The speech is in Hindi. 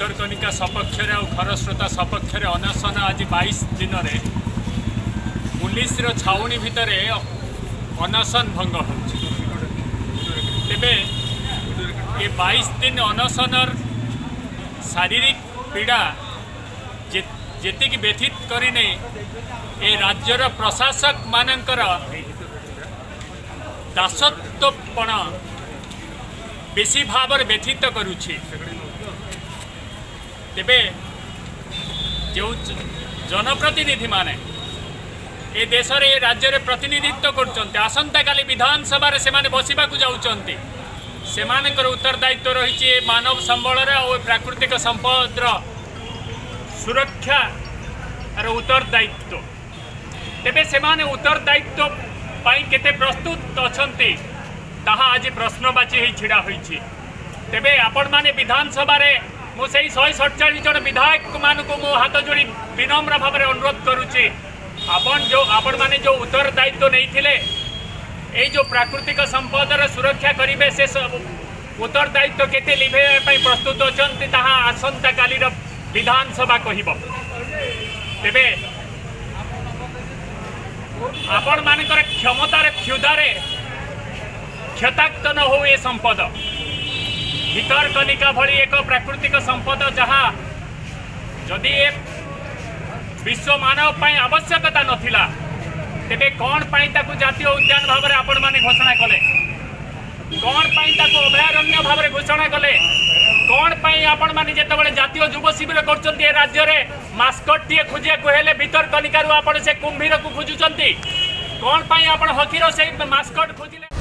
ଭିତରକନିକା सपक्ष खरस्रोता सपक्ष अनशन आज 22 दिन में पुलिस छाउनी भितर अनशन भंग हो तेबे ये 22 दिन अनशन शारीरिक पीड़ा जेतिक व्यथित करने ए राज्यर प्रशासक मानकर दासत्वपण बेसी भाव व्यथित करुचे। तेबे जो जनप्रतिनिधि माने ए देश रे राज्य रे प्रतिनिधित्व करचंते आसंता काली विधानसभा रे सेमाने बसिबाकु जाउचंते सेमानकर उत्तरदायित्व रहिचे मानव संबल रे और प्राकृतिक संपद रो सुरक्षा रो उत्तरदायित्व। तेबे सेमाने उत्तरदायित्व पाई केते प्रस्तुत अछंती ताहा आज प्रश्नवाची ही छिड़ा होईछि। तेबे आपण माने विधानसभा रे मो सेही 147 जन विधायक मानकु मो हाथ जोड़ी विनम्र भाव में अनुरोध करुछि आपण माने जो उत्तरदायित्व नैथिले ए जो प्राकृतिक संपद रे सुरक्षा करिवे से उत्तरदायित्व केते लिभे पई प्रस्तुत अछंती ताहा आसंता काली रो विधानसभा कहिबो। तेबे आपण मानकर क्षमता रे क्षुधा रे क्षताक्त न हो ये संपद भितरकनिका भली एक प्राकृतिक संपद जहाँ जदि ए विश्व मानव आवश्यकता नथिला तेबे कौन पाई ताकु जातीय उद्यान भाव में आपण माने घोषणा कले, कौन पाई ताकु अभयारण्य भाव में घोषणा कले, कौन पाई आपण माने जेतेबेले जातीय युव शिविर करचंती ए राज्य रे मास्कट टिए खोजिया को हेले भितरकनिका रु आपण से कुंभीर को खोजुचंती कौन पाई आपण हकीर से मास्कट खोजिले।